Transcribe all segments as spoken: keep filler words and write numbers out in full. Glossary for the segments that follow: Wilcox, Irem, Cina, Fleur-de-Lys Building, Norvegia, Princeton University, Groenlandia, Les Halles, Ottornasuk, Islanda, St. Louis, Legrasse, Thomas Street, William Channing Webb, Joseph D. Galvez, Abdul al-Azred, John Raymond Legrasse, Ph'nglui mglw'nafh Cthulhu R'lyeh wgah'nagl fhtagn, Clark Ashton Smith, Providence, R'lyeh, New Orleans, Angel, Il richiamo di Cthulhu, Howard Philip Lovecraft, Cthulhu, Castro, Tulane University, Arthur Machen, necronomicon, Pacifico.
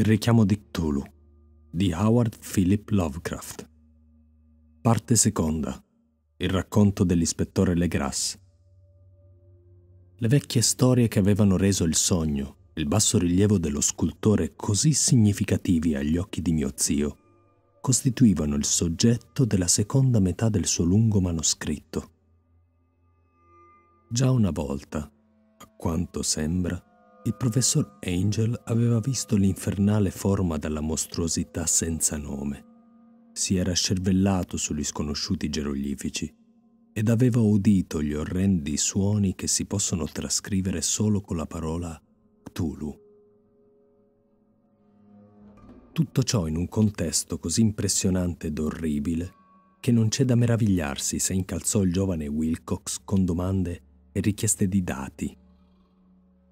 Il richiamo di Cthulhu di Howard Philip Lovecraft. Parte seconda. Il racconto dell'ispettore Legrasse. Le vecchie storie che avevano reso il sogno, il bassorilievo dello scultore così significativi agli occhi di mio zio, costituivano il soggetto della seconda metà del suo lungo manoscritto. Già una volta, a quanto sembra, il professor Angel aveva visto l'infernale forma dalla mostruosità senza nome. Si era scervellato sugli sconosciuti geroglifici ed aveva udito gli orrendi suoni che si possono trascrivere solo con la parola Cthulhu. Tutto ciò in un contesto così impressionante ed orribile che non c'è da meravigliarsi se incalzò il giovane Wilcox con domande e richieste di dati.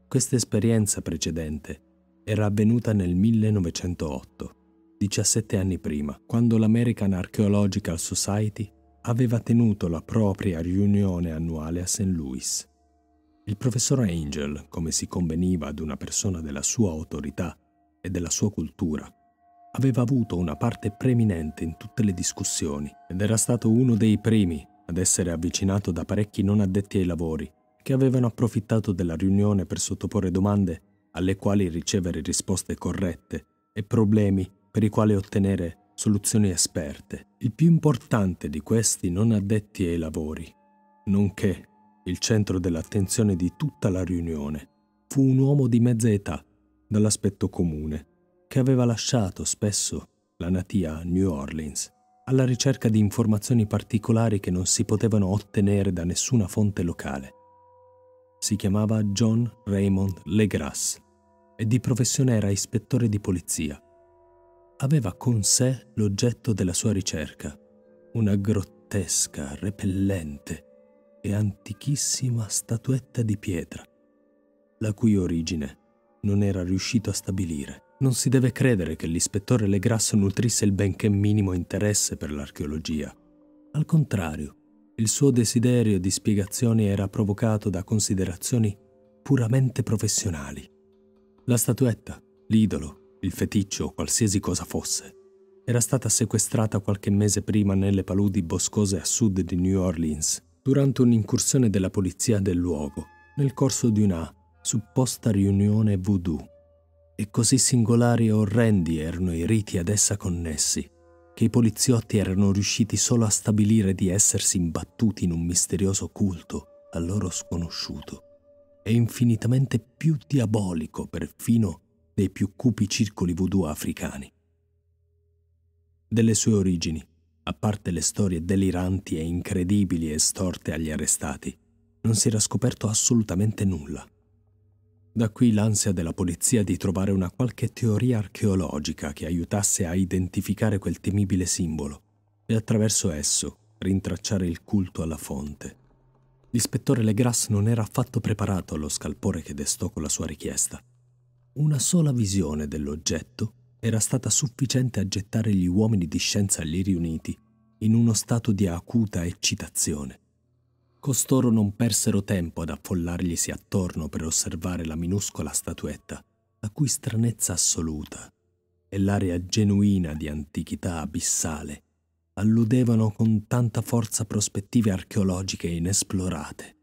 Questa esperienza precedente era avvenuta nel millenovecentootto, diciassette anni prima, quando l'American Archaeological Society aveva tenuto la propria riunione annuale a Saint Louis. Il professor Angel, come si conveniva ad una persona della sua autorità e della sua cultura, aveva avuto una parte preminente in tutte le discussioni ed era stato uno dei primi ad essere avvicinato da parecchi non addetti ai lavori che avevano approfittato della riunione per sottoporre domande alle quali ricevere risposte corrette e problemi per i quali ottenere soluzioni esperte. Il più importante di questi non addetti ai lavori, nonché il centro dell'attenzione di tutta la riunione, fu un uomo di mezza età, dall'aspetto comune, che aveva lasciato spesso la natia New Orleans, alla ricerca di informazioni particolari che non si potevano ottenere da nessuna fonte locale. Si chiamava John Raymond Legrasse e di professione era ispettore di polizia. Aveva con sé l'oggetto della sua ricerca, una grottesca, repellente e antichissima statuetta di pietra, la cui origine non era riuscito a stabilire. Non si deve credere che l'ispettore Legrasse nutrisse il benché minimo interesse per l'archeologia. Al contrario, il suo desiderio di spiegazioni era provocato da considerazioni puramente professionali. La statuetta, l'idolo, il feticcio o qualsiasi cosa fosse, era stata sequestrata qualche mese prima nelle paludi boscose a sud di New Orleans durante un'incursione della polizia del luogo nel corso di una supposta riunione voodoo. E così singolari e orrendi erano i riti ad essa connessi che i poliziotti erano riusciti solo a stabilire di essersi imbattuti in un misterioso culto a loro sconosciuto e infinitamente più diabolico perfino dei più cupi circoli voodoo africani. Delle sue origini, a parte le storie deliranti e incredibili estorte agli arrestati, non si era scoperto assolutamente nulla. Da qui l'ansia della polizia di trovare una qualche teoria archeologica che aiutasse a identificare quel temibile simbolo e attraverso esso rintracciare il culto alla fonte. L'ispettore Legrasse non era affatto preparato allo scalpore che destò con la sua richiesta. Una sola visione dell'oggetto era stata sufficiente a gettare gli uomini di scienza lì riuniti in uno stato di acuta eccitazione. Costoro non persero tempo ad affollarglisi attorno per osservare la minuscola statuetta, la cui stranezza assoluta e l'area genuina di antichità abissale alludevano con tanta forza prospettive archeologiche inesplorate.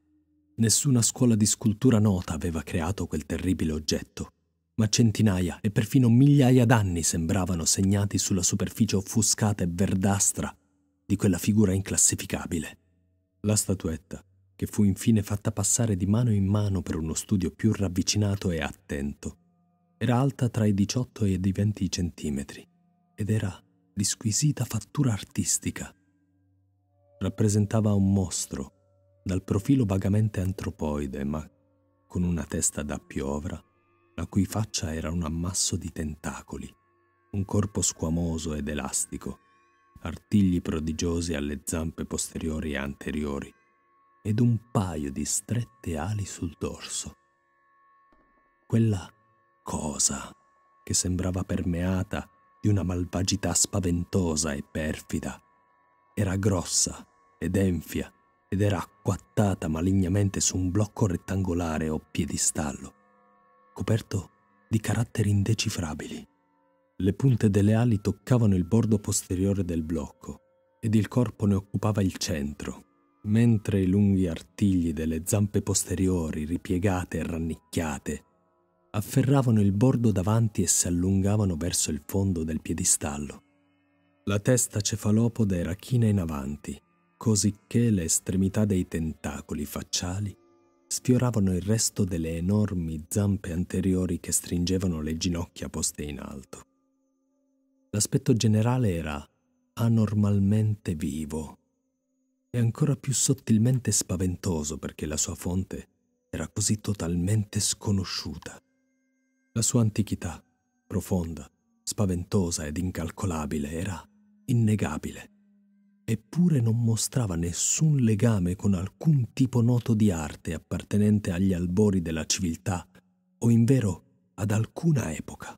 Nessuna scuola di scultura nota aveva creato quel terribile oggetto, ma centinaia e perfino migliaia d'anni sembravano segnati sulla superficie offuscata e verdastra di quella figura inclassificabile. La statuetta, che fu infine fatta passare di mano in mano per uno studio più ravvicinato e attento, era alta tra i diciotto e i venti centimetri ed era di squisita fattura artistica. Rappresentava un mostro dal profilo vagamente antropoide, ma con una testa da piovra, la cui faccia era un ammasso di tentacoli, un corpo squamoso ed elastico, artigli prodigiosi alle zampe posteriori e anteriori ed un paio di strette ali sul dorso. Quella cosa che sembrava permeata di una malvagità spaventosa e perfida era grossa ed enfia ed era acquattata malignamente su un blocco rettangolare o piedistallo coperto di caratteri indecifrabili Le punte delle ali toccavano il bordo posteriore del blocco ed il corpo ne occupava il centro, mentre i lunghi artigli delle zampe posteriori, ripiegate e rannicchiate, afferravano il bordo davanti e si allungavano verso il fondo del piedistallo. La testa cefalopoda era china in avanti, cosicché le estremità dei tentacoli facciali sfioravano il resto delle enormi zampe anteriori che stringevano le ginocchia poste in alto. L'aspetto generale era anormalmente vivo e ancora più sottilmente spaventoso perché la sua fonte era così totalmente sconosciuta. La sua antichità, profonda, spaventosa ed incalcolabile, era innegabile, eppure non mostrava nessun legame con alcun tipo noto di arte appartenente agli albori della civiltà o invero ad alcuna epoca.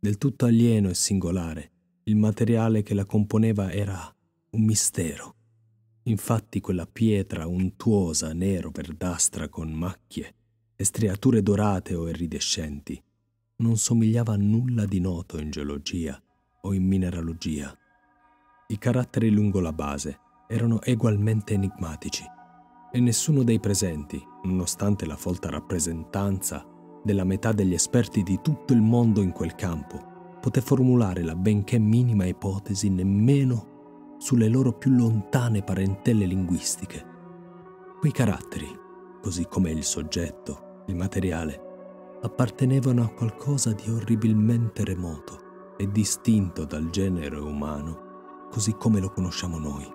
Del tutto alieno e singolare, il materiale che la componeva era un mistero. Infatti quella pietra untuosa, nero-verdastra con macchie e striature dorate o iridescenti, non somigliava a nulla di noto in geologia o in mineralogia. I caratteri lungo la base erano egualmente enigmatici e nessuno dei presenti, nonostante la folta rappresentanza della metà degli esperti di tutto il mondo in quel campo, poté formulare la benché minima ipotesi nemmeno sulle loro più lontane parentele linguistiche. Quei caratteri, così come il soggetto, il materiale, appartenevano a qualcosa di orribilmente remoto e distinto dal genere umano così come lo conosciamo noi,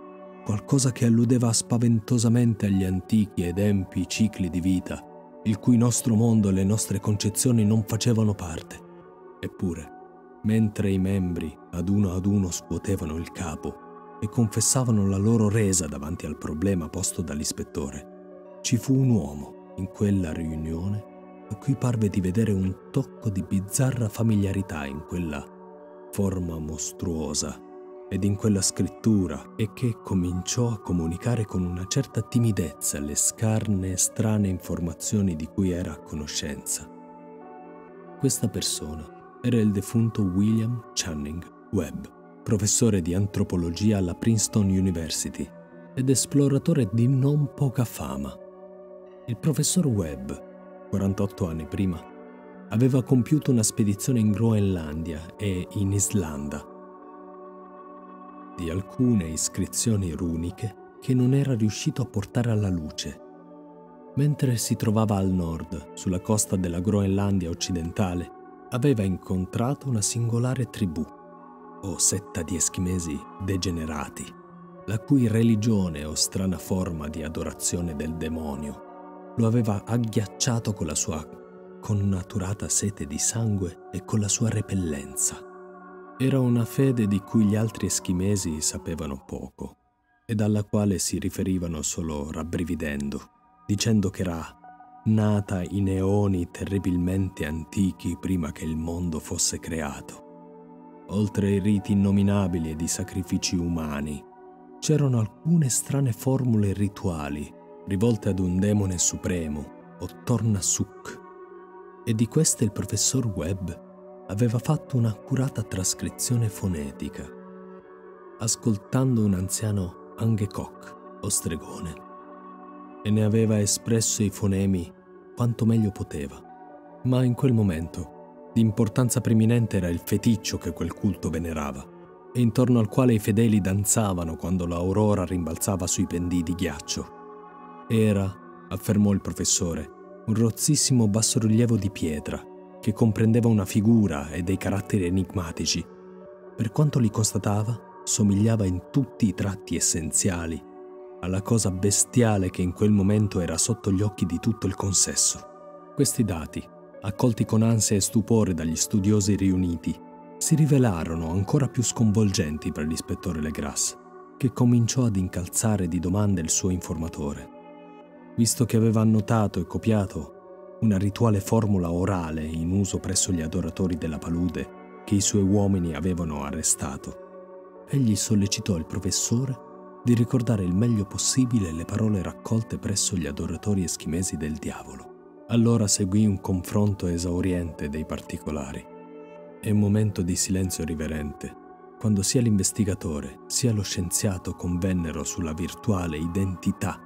qualcosa che alludeva spaventosamente agli antichi ed empi cicli di vita, il cui nostro mondo e le nostre concezioni non facevano parte. Eppure, mentre i membri ad uno ad uno scuotevano il capo e confessavano la loro resa davanti al problema posto dall'ispettore, ci fu un uomo in quella riunione a cui parve di vedere un tocco di bizzarra familiarità in quella forma mostruosa ed in quella scrittura, e che cominciò a comunicare con una certa timidezza le scarne e strane informazioni di cui era a conoscenza. Questa persona era il defunto William Channing Webb, professore di antropologia alla Princeton University ed esploratore di non poca fama. Il professor Webb, quarantotto anni prima, aveva compiuto una spedizione in Groenlandia e in Islanda, di alcune iscrizioni runiche che non era riuscito a portare alla luce. Mentre si trovava al nord, sulla costa della Groenlandia occidentale, aveva incontrato una singolare tribù, o setta di eschimesi degenerati, la cui religione o strana forma di adorazione del demonio lo aveva agghiacciato con la sua connaturata sete di sangue e con la sua repellenza. Era una fede di cui gli altri eschimesi sapevano poco e alla quale si riferivano solo rabbrividendo, dicendo che era nata in eoni terribilmente antichi prima che il mondo fosse creato. Oltre ai riti innominabili ed i sacrifici umani, c'erano alcune strane formule rituali rivolte ad un demone supremo, Ottornasuk, e di queste il professor Webb aveva fatto un'accurata trascrizione fonetica, ascoltando un anziano angekok, o stregone, e ne aveva espresso i fonemi quanto meglio poteva. Ma in quel momento di importanza preminente era il feticcio che quel culto venerava e intorno al quale i fedeli danzavano quando l'aurora rimbalzava sui pendii di ghiaccio. Era, affermò il professore, un rozzissimo bassorilievo di pietra che comprendeva una figura e dei caratteri enigmatici. Per quanto li constatava, somigliava in tutti i tratti essenziali alla cosa bestiale che in quel momento era sotto gli occhi di tutto il consesso. Questi dati, accolti con ansia e stupore dagli studiosi riuniti, si rivelarono ancora più sconvolgenti per l'ispettore Legrasse, che cominciò ad incalzare di domande il suo informatore. Visto che aveva annotato e copiato una rituale formula orale in uso presso gli adoratori della palude che i suoi uomini avevano arrestato, egli sollecitò il professore di ricordare il meglio possibile le parole raccolte presso gli adoratori eschimesi del diavolo. Allora seguì un confronto esauriente dei particolari. È un momento di silenzio riverente, quando sia l'investigatore sia lo scienziato convennero sulla virtuale identità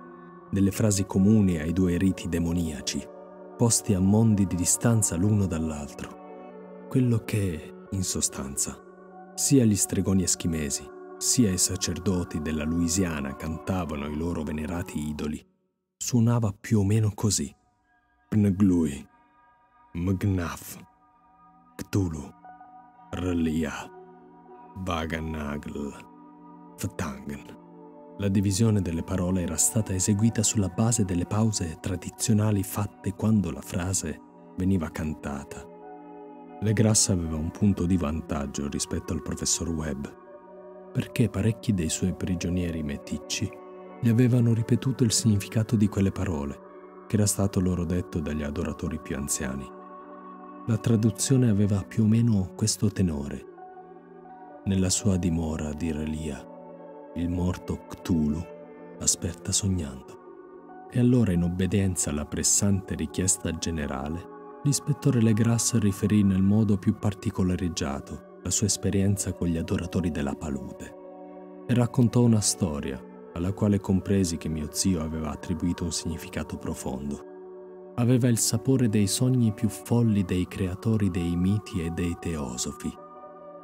delle frasi comuni ai due riti demoniaci, posti a mondi di distanza l'uno dall'altro. Quello che, in sostanza, sia gli stregoni eschimesi, sia i sacerdoti della Louisiana cantavano i loro venerati idoli, suonava più o meno così. Ph'nglui mglw'nafh Cthulhu R'lyeh wgah'nagl fhtagn. La divisione delle parole era stata eseguita sulla base delle pause tradizionali fatte quando la frase veniva cantata. Legrasse aveva un punto di vantaggio rispetto al professor Webb, perché parecchi dei suoi prigionieri meticci gli avevano ripetuto il significato di quelle parole, che era stato loro detto dagli adoratori più anziani. La traduzione aveva più o meno questo tenore. Nella sua dimora di R'lyeh, il morto Cthulhu aspetta sognando. E allora, in obbedienza alla pressante richiesta generale, l'ispettore Legrasse riferì nel modo più particolareggiato la sua esperienza con gli adoratori della palude e raccontò una storia alla quale compresi che mio zio aveva attribuito un significato profondo. Aveva il sapore dei sogni più folli dei creatori dei miti e dei teosofi,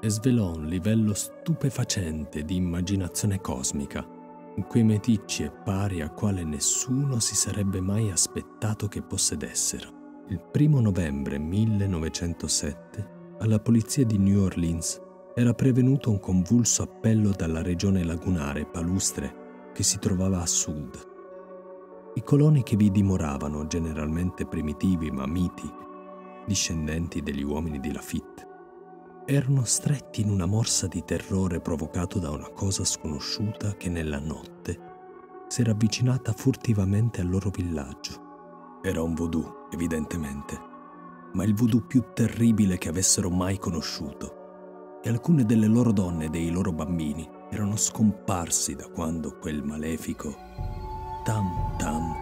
e svelò un livello stupefacente di immaginazione cosmica in cui meticci e pari a quale nessuno si sarebbe mai aspettato che possedessero. Il primo novembre millenovecentosette, alla polizia di New Orleans era prevenuto un convulso appello dalla regione lagunare palustre che si trovava a sud. I coloni che vi dimoravano, generalmente primitivi ma miti, discendenti degli uomini di Lafitte, erano stretti in una morsa di terrore provocato da una cosa sconosciuta che nella notte si era avvicinata furtivamente al loro villaggio. Era un voodoo, evidentemente, ma il voodoo più terribile che avessero mai conosciuto, e alcune delle loro donne e dei loro bambini erano scomparsi da quando quel malefico Tam Tam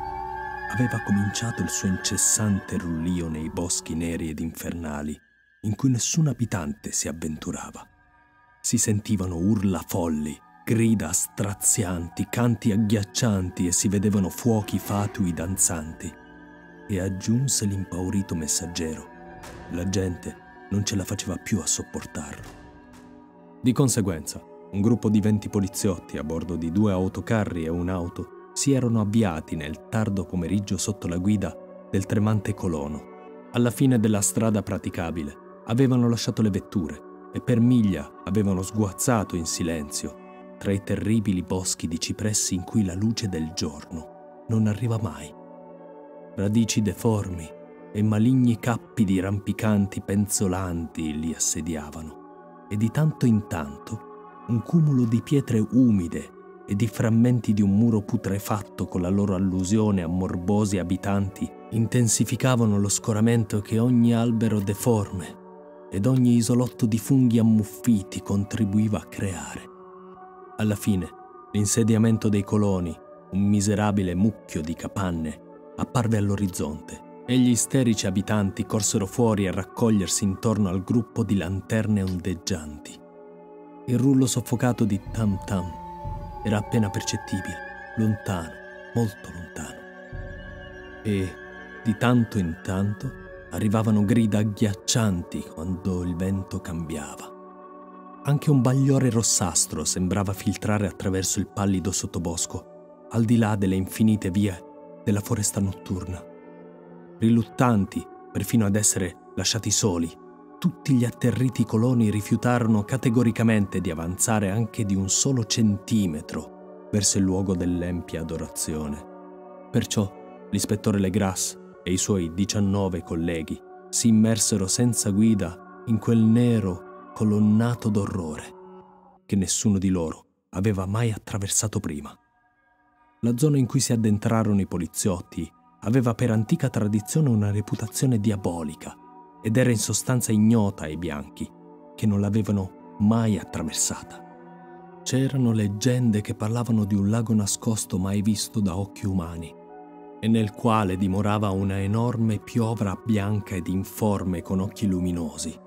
aveva cominciato il suo incessante rullio nei boschi neri ed infernali in cui nessun abitante si avventurava. Si sentivano urla folli, grida strazianti, canti agghiaccianti e si vedevano fuochi fatui danzanti. E aggiunse l'impaurito messaggero: la gente non ce la faceva più a sopportarlo. Di conseguenza, un gruppo di venti poliziotti a bordo di due autocarri e un'auto si erano avviati nel tardo pomeriggio sotto la guida del tremante colono. Alla fine della strada praticabile, avevano lasciato le vetture e per miglia avevano sguazzato in silenzio tra i terribili boschi di cipressi in cui la luce del giorno non arriva mai. Radici deformi e maligni cappi di rampicanti penzolanti li assediavano, e di tanto in tanto un cumulo di pietre umide e di frammenti di un muro putrefatto con la loro allusione a morbosi abitanti intensificavano lo scoramento che ogni albero deforme ed ogni isolotto di funghi ammuffiti contribuiva a creare. Alla fine, l'insediamento dei coloni, un miserabile mucchio di capanne, apparve all'orizzonte e gli isterici abitanti corsero fuori a raccogliersi intorno al gruppo di lanterne ondeggianti. Il rullo soffocato di Tam Tam era appena percettibile, lontano, molto lontano. E, di tanto in tanto, arrivavano grida agghiaccianti quando il vento cambiava. Anche un bagliore rossastro sembrava filtrare attraverso il pallido sottobosco, al di là delle infinite vie della foresta notturna. Riluttanti, perfino ad essere lasciati soli, tutti gli atterriti coloni rifiutarono categoricamente di avanzare anche di un solo centimetro verso il luogo dell'empia adorazione. Perciò l'ispettore Legrasse e i suoi diciannove colleghi si immersero senza guida in quel nero colonnato d'orrore che nessuno di loro aveva mai attraversato prima. La zona in cui si addentrarono i poliziotti aveva per antica tradizione una reputazione diabolica ed era in sostanza ignota ai bianchi, che non l'avevano mai attraversata. C'erano leggende che parlavano di un lago nascosto mai visto da occhi umani, e nel quale dimorava una enorme piovra bianca ed informe con occhi luminosi,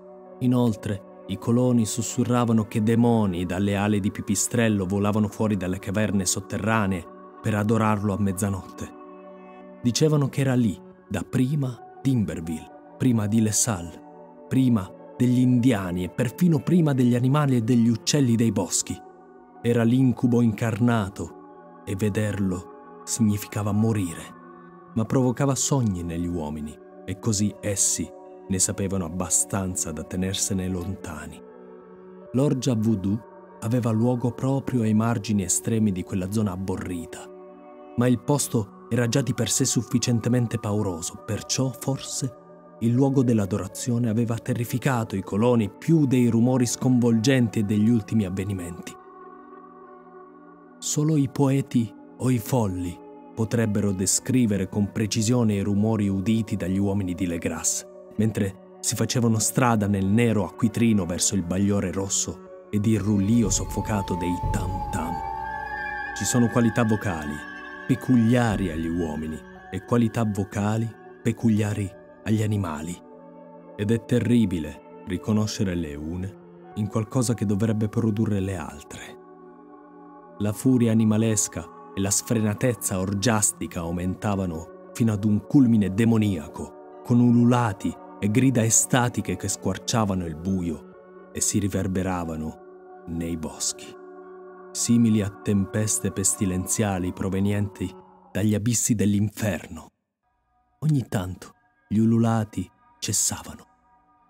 Inoltre, i coloni sussurravano che demoni dalle ali di pipistrello volavano fuori dalle caverne sotterranee per adorarlo a mezzanotte. Dicevano che era lì, da prima di Inverville, prima di Les Halles, prima degli indiani e perfino prima degli animali e degli uccelli dei boschi. Era l'incubo incarnato e vederlo significava morire, ma provocava sogni negli uomini e così essi ne sapevano abbastanza da tenersene lontani. L'orgia voodoo aveva luogo proprio ai margini estremi di quella zona abborrita, ma il posto era già di per sé sufficientemente pauroso, perciò forse il luogo dell'adorazione aveva terrificato i coloni più dei rumori sconvolgenti e degli ultimi avvenimenti. Solo i poeti o i folli potrebbero descrivere con precisione i rumori uditi dagli uomini di Legrasse, mentre si facevano strada nel nero acquitrino verso il bagliore rosso ed il rullio soffocato dei tam-tam. Ci sono qualità vocali peculiari agli uomini e qualità vocali peculiari agli animali. Ed è terribile riconoscere le une in qualcosa che dovrebbe produrre le altre. La furia animalesca e la sfrenatezza orgiastica aumentavano fino ad un culmine demoniaco, con ululati e grida estatiche che squarciavano il buio e si riverberavano nei boschi, simili a tempeste pestilenziali provenienti dagli abissi dell'inferno. Ogni tanto gli ululati cessavano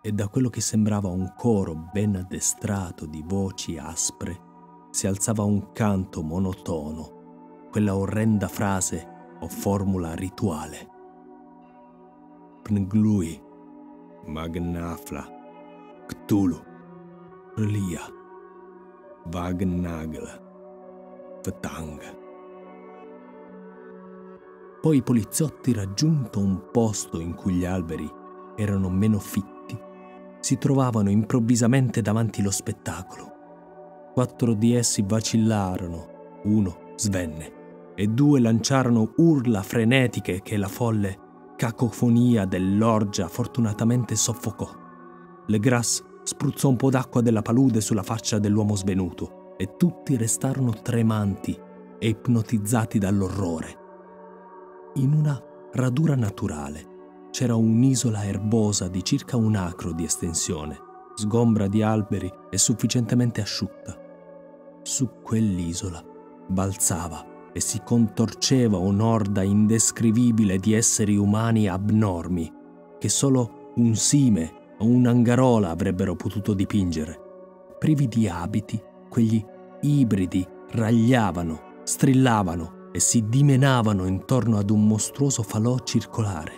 e da quello che sembrava un coro ben addestrato di voci aspre si alzava un canto monotono, quella orrenda frase o formula rituale: Ph'nglui mglw'nafh Cthulhu R'lyeh wgah'nagl fhtagn. Poi i poliziotti, raggiunto un posto in cui gli alberi erano meno fitti, si trovavano improvvisamente davanti lo spettacolo. Quattro di essi vacillarono, uno svenne e due lanciarono urla frenetiche che la folle cacofonia dell'orgia fortunatamente soffocò. Legrasse spruzzò un po' d'acqua della palude sulla faccia dell'uomo svenuto e tutti restarono tremanti e ipnotizzati dall'orrore. In una radura naturale c'era un'isola erbosa di circa un acro di estensione, sgombra di alberi e sufficientemente asciutta. Su quell'isola balzava e si contorceva un'orda indescrivibile di esseri umani abnormi che solo un sime o un'angarola avrebbero potuto dipingere. Privi di abiti, quegli ibridi ragliavano, strillavano e si dimenavano intorno ad un mostruoso falò circolare,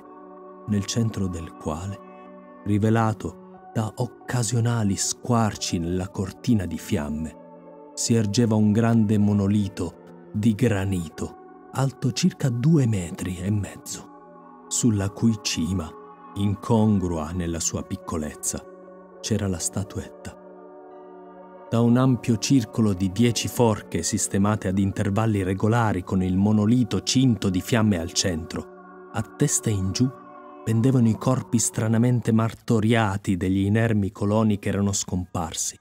nel centro del quale, rivelato da occasionali squarci nella cortina di fiamme, si ergeva un grande monolito di granito, alto circa due metri e mezzo, sulla cui cima, incongrua nella sua piccolezza, c'era la statuetta. Da un ampio circolo di dieci forche sistemate ad intervalli regolari con il monolito cinto di fiamme al centro, a testa in giù pendevano i corpi stranamente martoriati degli inermi coloni che erano scomparsi.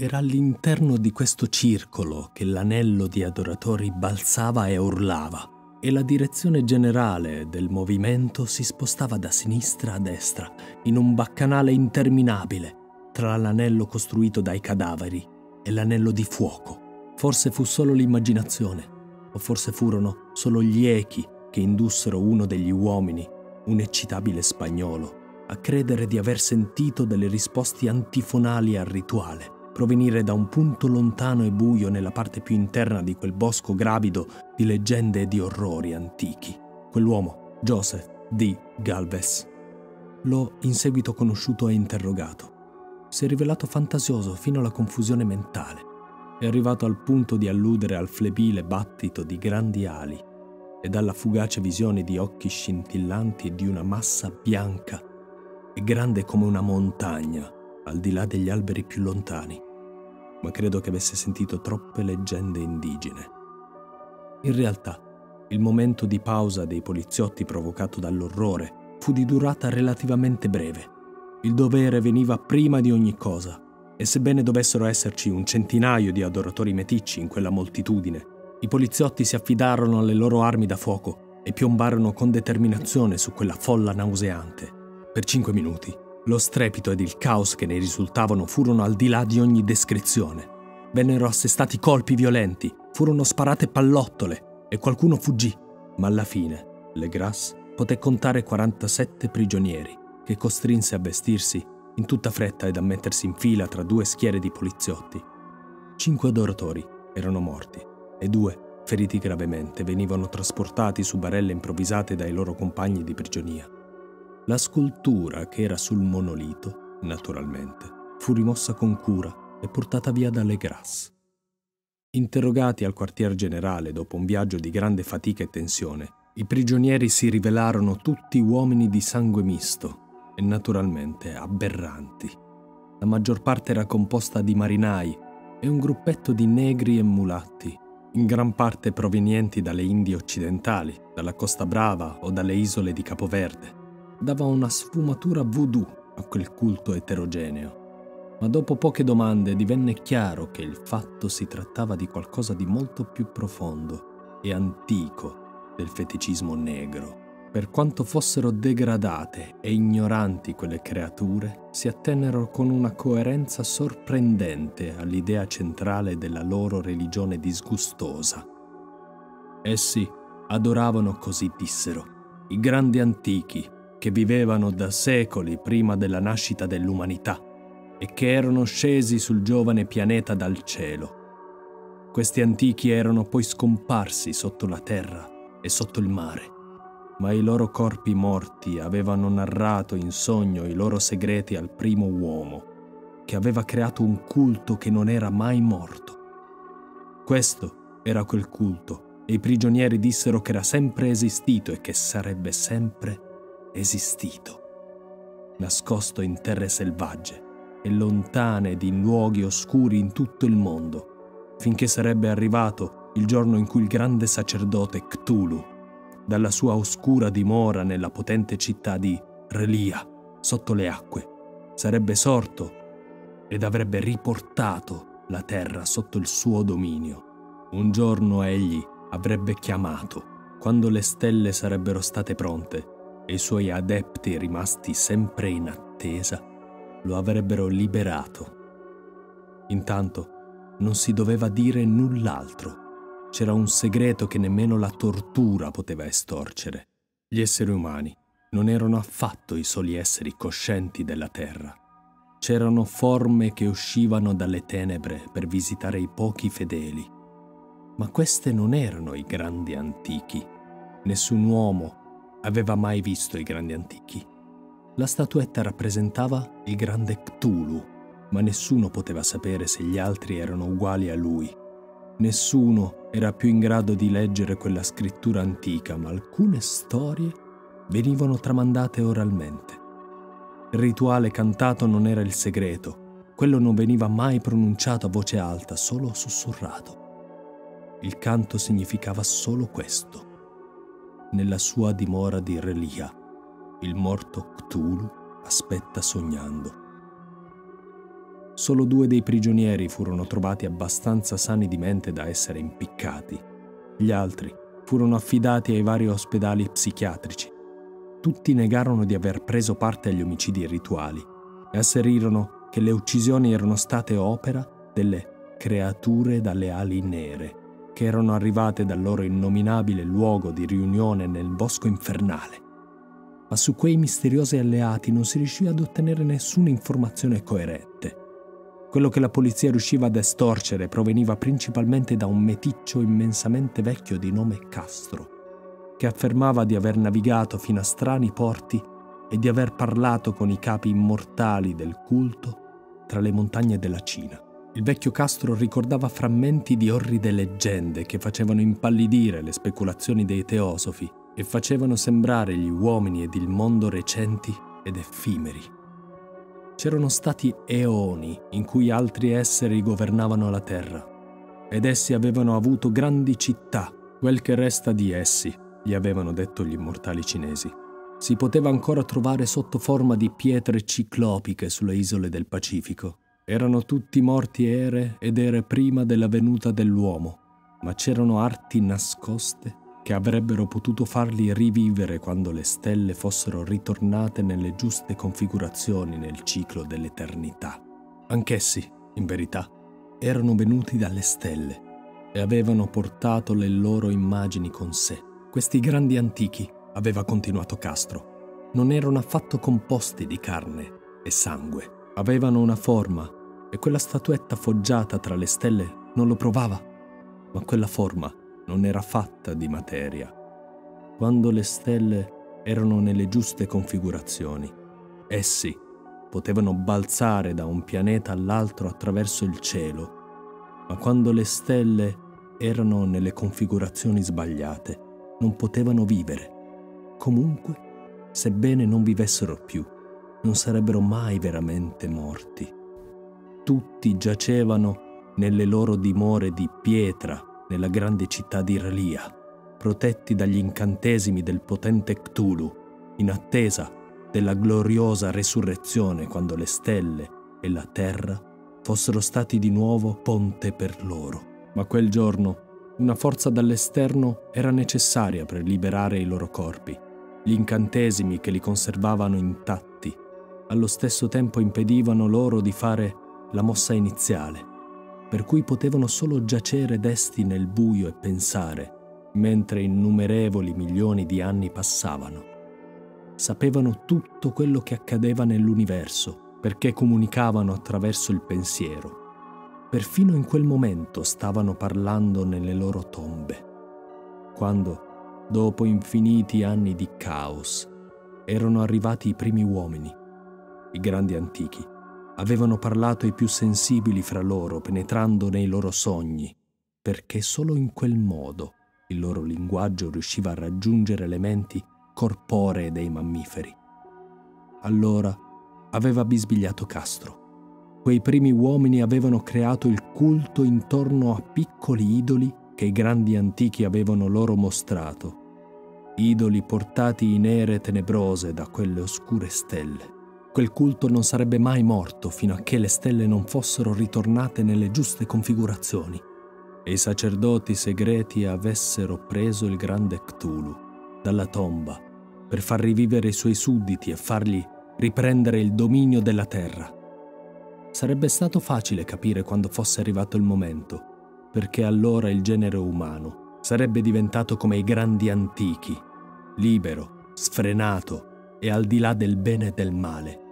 Era all'interno di questo circolo che l'anello di adoratori balzava e urlava, e la direzione generale del movimento si spostava da sinistra a destra, in un baccanale interminabile, tra l'anello costruito dai cadaveri e l'anello di fuoco. Forse fu solo l'immaginazione, o forse furono solo gli echi che indussero uno degli uomini, un eccitabile spagnolo, a credere di aver sentito delle risposte antifonali al rituale, provenire da un punto lontano e buio nella parte più interna di quel bosco gravido di leggende e di orrori antichi. Quell'uomo, Joseph D. Galvez, l'ho in seguito conosciuto e interrogato. Si è rivelato fantasioso fino alla confusione mentale. È arrivato al punto di alludere al flebile battito di grandi ali e alla fugace visione di occhi scintillanti e di una massa bianca e grande come una montagna al di là degli alberi più lontani. Ma credo che avesse sentito troppe leggende indigene. In realtà, il momento di pausa dei poliziotti provocato dall'orrore fu di durata relativamente breve. Il dovere veniva prima di ogni cosa, e sebbene dovessero esserci un centinaio di adoratori meticci in quella moltitudine, i poliziotti si affidarono alle loro armi da fuoco e piombarono con determinazione su quella folla nauseante. Per cinque minuti, lo strepito ed il caos che ne risultavano furono al di là di ogni descrizione. Vennero assestati colpi violenti, furono sparate pallottole e qualcuno fuggì, ma alla fine Legrasse poté contare quarantasette prigionieri, che costrinse a vestirsi in tutta fretta ed a mettersi in fila tra due schiere di poliziotti. Cinque adoratori erano morti e due, feriti gravemente, venivano trasportati su barelle improvvisate dai loro compagni di prigionia. La scultura che era sul monolito, naturalmente, fu rimossa con cura e portata via da Legrasse. Interrogati al quartier generale dopo un viaggio di grande fatica e tensione, i prigionieri si rivelarono tutti uomini di sangue misto e naturalmente aberranti. La maggior parte era composta di marinai e un gruppetto di negri e mulatti, in gran parte provenienti dalle Indie occidentali, dalla Costa Brava o dalle isole di Capoverde. Dava una sfumatura voodoo a quel culto eterogeneo. Ma dopo poche domande divenne chiaro che il fatto si trattava di qualcosa di molto più profondo e antico del feticismo negro. Per quanto fossero degradate e ignoranti quelle creature, si attennero con una coerenza sorprendente all'idea centrale della loro religione disgustosa. Essi adoravano, così dissero, i grandi antichi che vivevano da secoli prima della nascita dell'umanità e che erano scesi sul giovane pianeta dal cielo. Questi antichi erano poi scomparsi sotto la terra e sotto il mare, ma i loro corpi morti avevano narrato in sogno i loro segreti al primo uomo, che aveva creato un culto che non era mai morto. Questo era quel culto, e i prigionieri dissero che era sempre esistito e che sarebbe sempre esistito, nascosto in terre selvagge e lontane ed in luoghi oscuri in tutto il mondo, finché sarebbe arrivato il giorno in cui il grande sacerdote Cthulhu, dalla sua oscura dimora nella potente città di R'lyeh, sotto le acque, sarebbe sorto ed avrebbe riportato la terra sotto il suo dominio. Un giorno egli avrebbe chiamato, quando le stelle sarebbero state pronte, e i suoi adepti, rimasti sempre in attesa, lo avrebbero liberato. Intanto non si doveva dire null'altro. C'era un segreto che nemmeno la tortura poteva estorcere. Gli esseri umani non erano affatto i soli esseri coscienti della Terra. C'erano forme che uscivano dalle tenebre per visitare i pochi fedeli. Ma queste non erano i grandi antichi. Nessun uomo aveva mai visto i grandi antichi. La statuetta rappresentava il grande Cthulhu, ma nessuno poteva sapere se gli altri erano uguali a lui. Nessuno era più in grado di leggere quella scrittura antica, ma alcune storie venivano tramandate oralmente. Il rituale cantato non era il segreto, quello non veniva mai pronunciato a voce alta, solo sussurrato. Il canto significava solo questo. Nella sua dimora di R'lyeh, il morto Cthulhu aspetta sognando. Solo due dei prigionieri furono trovati abbastanza sani di mente da essere impiccati. Gli altri furono affidati ai vari ospedali psichiatrici. Tutti negarono di aver preso parte agli omicidi rituali e asserirono che le uccisioni erano state opera delle creature dalle ali nere, che erano arrivate dal loro innominabile luogo di riunione nel bosco infernale. Ma su quei misteriosi alleati non si riuscì ad ottenere nessuna informazione coerente. Quello che la polizia riusciva ad estorcere proveniva principalmente da un meticcio immensamente vecchio di nome Castro, che affermava di aver navigato fino a strani porti e di aver parlato con i capi immortali del culto tra le montagne della Cina. Il vecchio Castro ricordava frammenti di orride leggende che facevano impallidire le speculazioni dei teosofi e facevano sembrare gli uomini ed il mondo recenti ed effimeri. C'erano stati eoni in cui altri esseri governavano la terra, ed essi avevano avuto grandi città. Quel che resta di essi, gli avevano detto gli immortali cinesi, si poteva ancora trovare sotto forma di pietre ciclopiche sulle isole del Pacifico. Erano tutti morti ere ed ere prima della venuta dell'uomo, ma c'erano arti nascoste che avrebbero potuto farli rivivere quando le stelle fossero ritornate nelle giuste configurazioni nel ciclo dell'eternità. Anch'essi, in verità, erano venuti dalle stelle e avevano portato le loro immagini con sé. Questi grandi antichi, aveva continuato Castro, non erano affatto composti di carne e sangue. Avevano una forma e quella statuetta foggiata tra le stelle non lo provava, ma quella forma non era fatta di materia. Quando le stelle erano nelle giuste configurazioni, essi potevano balzare da un pianeta all'altro attraverso il cielo, ma quando le stelle erano nelle configurazioni sbagliate, non potevano vivere. Comunque, sebbene non vivessero più, non sarebbero mai veramente morti. Tutti giacevano nelle loro dimore di pietra nella grande città di R'lyeh, protetti dagli incantesimi del potente Cthulhu, in attesa della gloriosa resurrezione quando le stelle e la terra fossero stati di nuovo ponte per loro. Ma quel giorno una forza dall'esterno era necessaria per liberare i loro corpi. Gli incantesimi che li conservavano intatti allo stesso tempo impedivano loro di fare la mossa iniziale, per cui potevano solo giacere desti nel buio e pensare, mentre innumerevoli milioni di anni passavano. Sapevano tutto quello che accadeva nell'universo, perché comunicavano attraverso il pensiero. Perfino in quel momento stavano parlando nelle loro tombe, quando, dopo infiniti anni di caos, erano arrivati i primi uomini. I grandi antichi avevano parlato ai più sensibili fra loro, penetrando nei loro sogni, perché solo in quel modo il loro linguaggio riusciva a raggiungere le menti corporee dei mammiferi. Allora aveva bisbigliato Castro. Quei primi uomini avevano creato il culto intorno a piccoli idoli che i grandi antichi avevano loro mostrato, idoli portati in ere tenebrose da quelle oscure stelle. Quel culto non sarebbe mai morto fino a che le stelle non fossero ritornate nelle giuste configurazioni e i sacerdoti segreti avessero preso il grande Cthulhu dalla tomba per far rivivere i suoi sudditi e fargli riprendere il dominio della terra. Sarebbe stato facile capire quando fosse arrivato il momento, perché allora il genere umano sarebbe diventato come i grandi antichi, libero, sfrenato, e al di là del bene e del male.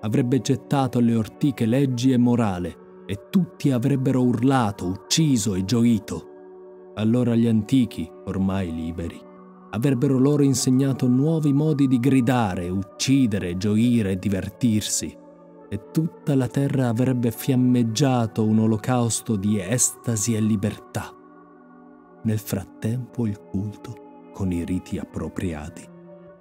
Avrebbe gettato alle ortiche leggi e morale e tutti avrebbero urlato, ucciso e gioito. Allora gli antichi, ormai liberi, avrebbero loro insegnato nuovi modi di gridare, uccidere, gioire e divertirsi, e tutta la terra avrebbe fiammeggiato un olocausto di estasi e libertà. Nel frattempo il culto, con i riti appropriati,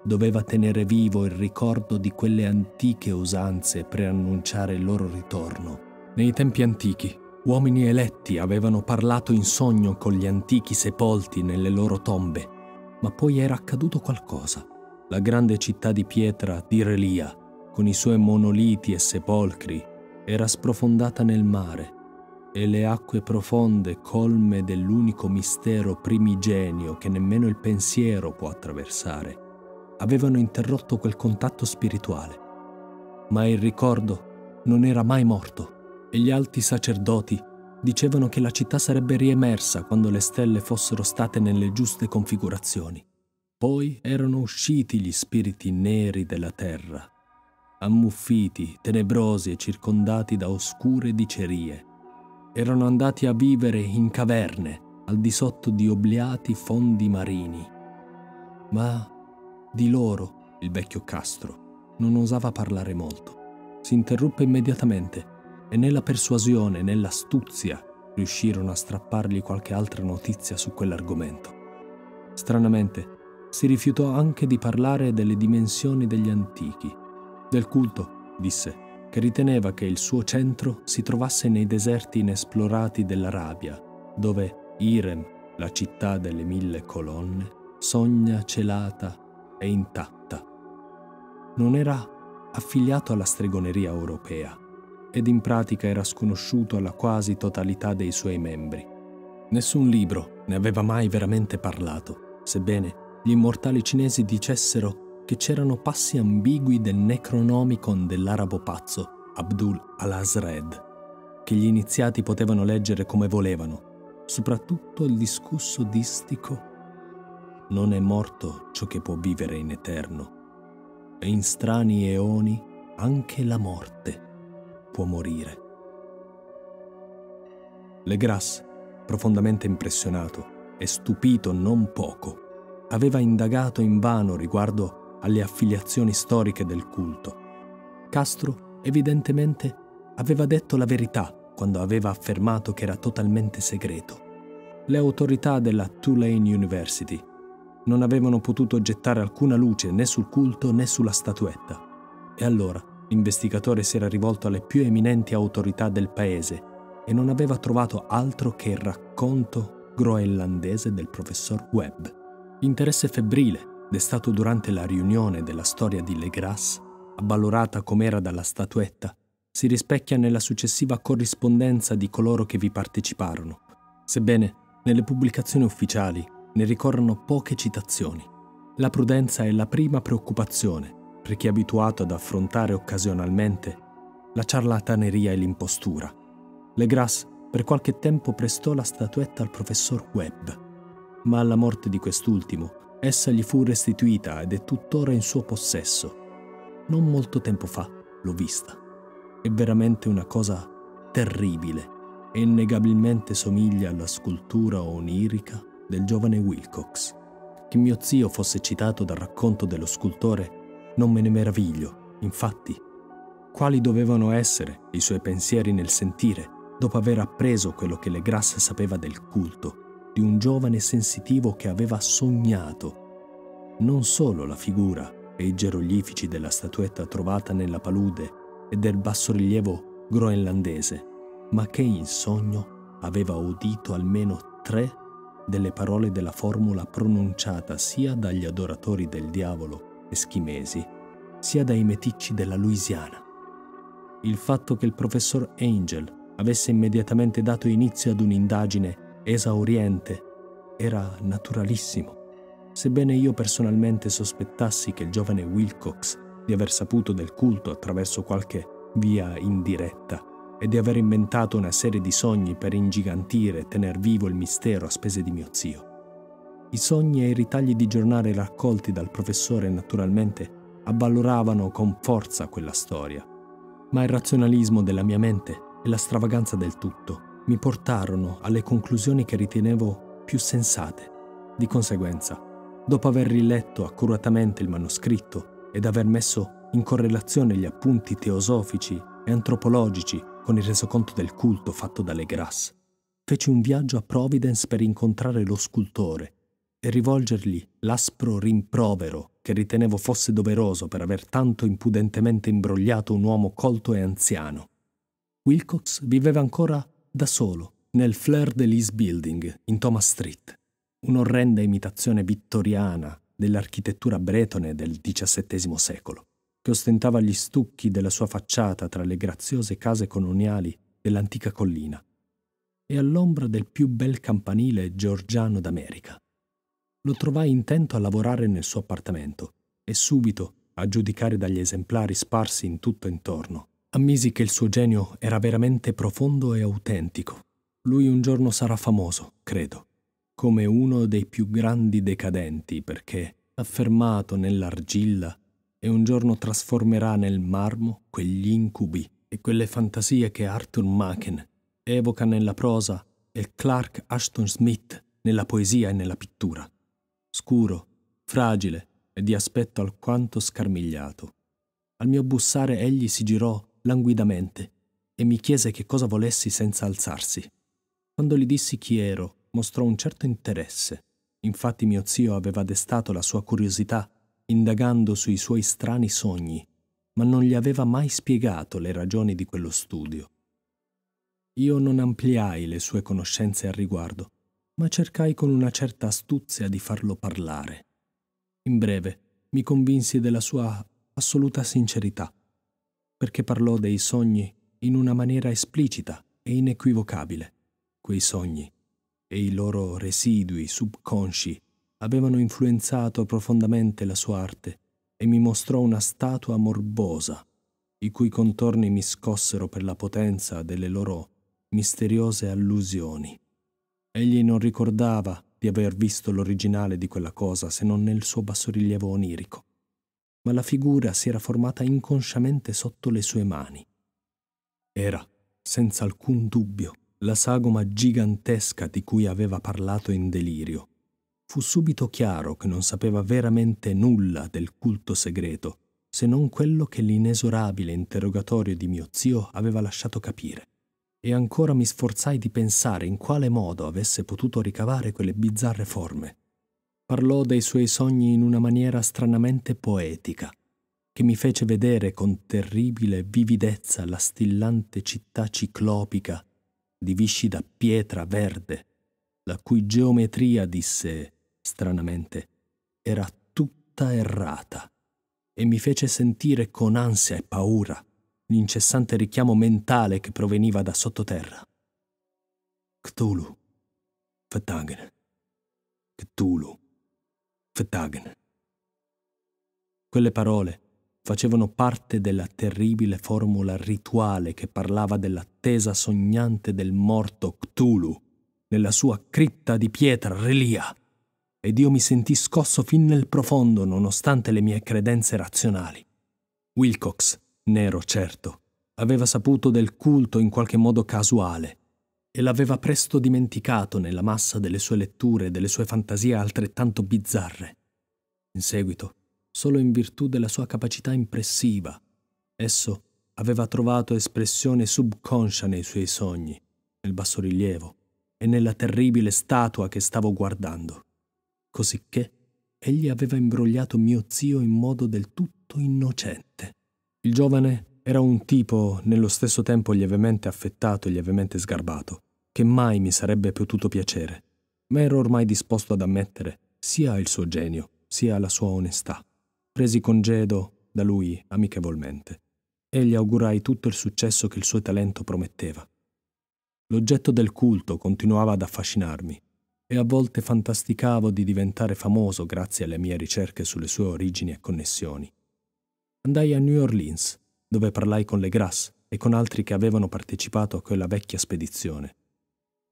doveva tenere vivo il ricordo di quelle antiche usanze per annunciare il loro ritorno. Nei tempi antichi, uomini eletti avevano parlato in sogno con gli antichi sepolti nelle loro tombe, ma poi era accaduto qualcosa. La grande città di pietra di R'lyeh, con i suoi monoliti e sepolcri, era sprofondata nel mare, e le acque profonde colme dell'unico mistero primigenio che nemmeno il pensiero può attraversare avevano interrotto quel contatto spirituale. Ma il ricordo non era mai morto, e gli alti sacerdoti dicevano che la città sarebbe riemersa quando le stelle fossero state nelle giuste configurazioni. Poi erano usciti gli spiriti neri della terra, ammuffiti, tenebrosi e circondati da oscure dicerie. Erano andati a vivere in caverne, al di sotto di obliati fondi marini. Ma di loro il vecchio Castro non osava parlare molto. Si interruppe immediatamente e né la persuasione né l'astuzia riuscirono a strappargli qualche altra notizia su quell'argomento. Stranamente, si rifiutò anche di parlare delle dimensioni degli antichi. Del culto, disse, che riteneva che il suo centro si trovasse nei deserti inesplorati dell'Arabia, dove Irem, la città delle mille colonne, sogna celata e intatta non era affiliato alla stregoneria europea ed in pratica era sconosciuto alla quasi totalità dei suoi membri. Nessun libro ne aveva mai veramente parlato, sebbene gli immortali cinesi dicessero che c'erano passi ambigui del necronomicon dell'arabo pazzo Abdul al-Azred, che gli iniziati potevano leggere come volevano, soprattutto il discusso distico «Non è morto ciò che può vivere in eterno, e in strani eoni anche la morte può morire». Legrasse, profondamente impressionato e stupito non poco, aveva indagato invano riguardo alle affiliazioni storiche del culto. Castro, evidentemente, aveva detto la verità quando aveva affermato che era totalmente segreto. Le autorità della Tulane University non avevano potuto gettare alcuna luce né sul culto né sulla statuetta, e allora l'investigatore si era rivolto alle più eminenti autorità del paese e non aveva trovato altro che il racconto groenlandese del professor Webb. Interesse febbrile, destato durante la riunione della storia di Legrasse, avvalorata com'era dalla statuetta, si rispecchia nella successiva corrispondenza di coloro che vi parteciparono, sebbene nelle pubblicazioni ufficiali ne ricorrono poche citazioni. La prudenza è la prima preoccupazione per chi è abituato ad affrontare occasionalmente la ciarlataneria e l'impostura. Legrasse per qualche tempo prestò la statuetta al professor Webb, ma alla morte di quest'ultimo essa gli fu restituita ed è tuttora in suo possesso. Non molto tempo fa l'ho vista. È veramente una cosa terribile e innegabilmente somiglia alla scultura onirica del giovane Wilcox. Che mio zio fosse citato dal racconto dello scultore non me ne meraviglio, infatti. Quali dovevano essere i suoi pensieri nel sentire, dopo aver appreso quello che Legrasse sapeva del culto, di un giovane sensitivo che aveva sognato non solo la figura e i geroglifici della statuetta trovata nella palude e del bassorilievo groenlandese, ma che in sogno aveva udito almeno tre delle parole della formula pronunciata sia dagli adoratori del diavolo eschimesi, sia dai meticci della Louisiana. Il fatto che il professor Angel avesse immediatamente dato inizio ad un'indagine esauriente era naturalissimo, sebbene io personalmente sospettassi che il giovane Wilcox di aver saputo del culto attraverso qualche via indiretta e di aver inventato una serie di sogni per ingigantire e tener vivo il mistero a spese di mio zio. I sogni e i ritagli di giornale raccolti dal professore naturalmente avvaloravano con forza quella storia, ma il razionalismo della mia mente e la stravaganza del tutto mi portarono alle conclusioni che ritenevo più sensate. Di conseguenza, dopo aver riletto accuratamente il manoscritto ed aver messo in correlazione gli appunti teosofici e antropologici con il resoconto del culto fatto da Legrasse, feci un viaggio a Providence per incontrare lo scultore e rivolgergli l'aspro rimprovero che ritenevo fosse doveroso per aver tanto impudentemente imbrogliato un uomo colto e anziano. Wilcox viveva ancora da solo nel Fleur-de-Lys Building in Thomas Street, un'orrenda imitazione vittoriana dell'architettura bretone del diciassettesimo secolo, che ostentava gli stucchi della sua facciata tra le graziose case coloniali dell'antica collina e all'ombra del più bel campanile georgiano d'America. Lo trovai intento a lavorare nel suo appartamento e subito, a giudicare dagli esemplari sparsi in tutto intorno, ammisi che il suo genio era veramente profondo e autentico. Lui un giorno sarà famoso, credo, come uno dei più grandi decadenti, perché, affermato nell'argilla, e un giorno trasformerà nel marmo quegli incubi e quelle fantasie che Arthur Machen evoca nella prosa e Clark Ashton Smith nella poesia e nella pittura. Scuro, fragile e di aspetto alquanto scarmigliato. Al mio bussare egli si girò languidamente e mi chiese che cosa volessi senza alzarsi. Quando gli dissi chi ero, mostrò un certo interesse. Infatti mio zio aveva destato la sua curiosità indagando sui suoi strani sogni, ma non gli aveva mai spiegato le ragioni di quello studio. Io non ampliai le sue conoscenze al riguardo, ma cercai con una certa astuzia di farlo parlare. In breve, mi convinsi della sua assoluta sincerità, perché parlò dei sogni in una maniera esplicita e inequivocabile. Quei sogni e i loro residui subconsci avevano influenzato profondamente la sua arte e mi mostrò una statua morbosa, i cui contorni mi scossero per la potenza delle loro misteriose allusioni. Egli non ricordava di aver visto l'originale di quella cosa se non nel suo bassorilievo onirico, ma la figura si era formata inconsciamente sotto le sue mani. Era, senza alcun dubbio, la sagoma gigantesca di cui aveva parlato in delirio. Fu subito chiaro che non sapeva veramente nulla del culto segreto, se non quello che l'inesorabile interrogatorio di mio zio aveva lasciato capire. E ancora mi sforzai di pensare in quale modo avesse potuto ricavare quelle bizzarre forme. Parlò dei suoi sogni in una maniera stranamente poetica, che mi fece vedere con terribile vividezza la stillante città ciclopica di viscida pietra verde, la cui geometria, disse stranamente, era tutta errata. E mi fece sentire con ansia e paura l'incessante richiamo mentale che proveniva da sottoterra. Cthulhu Phtagn. Cthulhu Phtagn. Quelle parole facevano parte della terribile formula rituale che parlava dell'attesa sognante del morto Cthulhu nella sua cripta di pietra R'lyeh. Ed io mi sentii scosso fin nel profondo, nonostante le mie credenze razionali. Wilcox, nero certo, aveva saputo del culto in qualche modo casuale e l'aveva presto dimenticato nella massa delle sue letture e delle sue fantasie altrettanto bizzarre. In seguito, solo in virtù della sua capacità impressiva, esso aveva trovato espressione subconscia nei suoi sogni, nel bassorilievo e nella terribile statua che stavo guardando. Cosicché egli aveva imbrogliato mio zio in modo del tutto innocente. Il giovane era un tipo nello stesso tempo lievemente affettato e lievemente sgarbato, che mai mi sarebbe potuto piacere, ma ero ormai disposto ad ammettere sia il suo genio, sia la sua onestà. Presi congedo da lui amichevolmente e gli augurai tutto il successo che il suo talento prometteva. L'oggetto del culto continuava ad affascinarmi, e a volte fantasticavo di diventare famoso grazie alle mie ricerche sulle sue origini e connessioni. Andai a New Orleans, dove parlai con Legrasse e con altri che avevano partecipato a quella vecchia spedizione.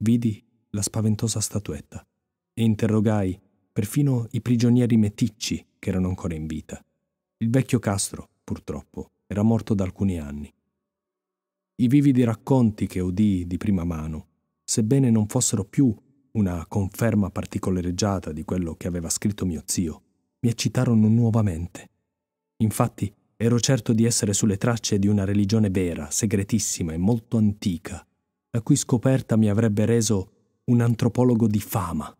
Vidi la spaventosa statuetta e interrogai perfino i prigionieri meticci che erano ancora in vita. Il vecchio Castro, purtroppo, era morto da alcuni anni. I vividi racconti che udii di prima mano, sebbene non fossero più una conferma particolareggiata di quello che aveva scritto mio zio, mi eccitarono nuovamente. Infatti, ero certo di essere sulle tracce di una religione vera, segretissima e molto antica, la cui scoperta mi avrebbe reso un antropologo di fama.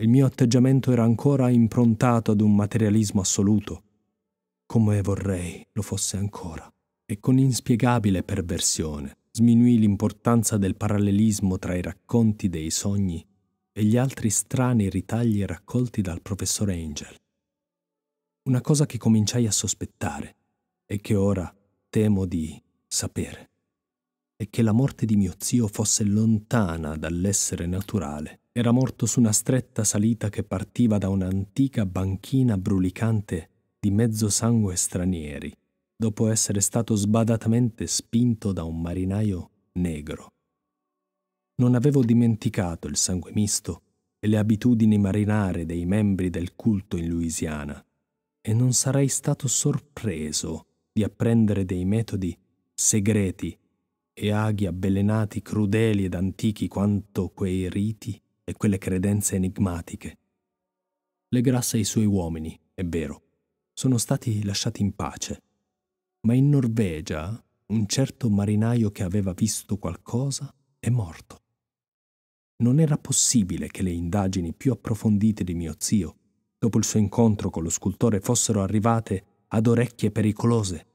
Il mio atteggiamento era ancora improntato ad un materialismo assoluto, come vorrei lo fosse ancora, e con inspiegabile perversione sminuì l'importanza del parallelismo tra i racconti dei sogni e gli altri strani ritagli raccolti dal professor Angel. Una cosa che cominciai a sospettare e che ora temo di sapere è che la morte di mio zio fosse lontana dall'essere naturale. Era morto su una stretta salita che partiva da un'antica banchina brulicante di mezzosangue stranieri, dopo essere stato sbadatamente spinto da un marinaio negro. Non avevo dimenticato il sangue misto e le abitudini marinare dei membri del culto in Louisiana, e non sarei stato sorpreso di apprendere dei metodi segreti e aghi avvelenati crudeli ed antichi quanto quei riti e quelle credenze enigmatiche. Legrasse e i suoi uomini, è vero, sono stati lasciati in pace, ma in Norvegia un certo marinaio che aveva visto qualcosa è morto. Non era possibile che le indagini più approfondite di mio zio, dopo il suo incontro con lo scultore, fossero arrivate ad orecchie pericolose.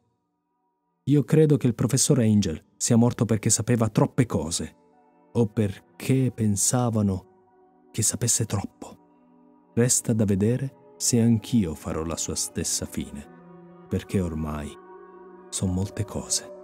Io credo che il professor Angel sia morto perché sapeva troppe cose, o perché pensavano che sapesse troppo. Resta da vedere se anch'io farò la sua stessa fine. perché ormai sono molte cose.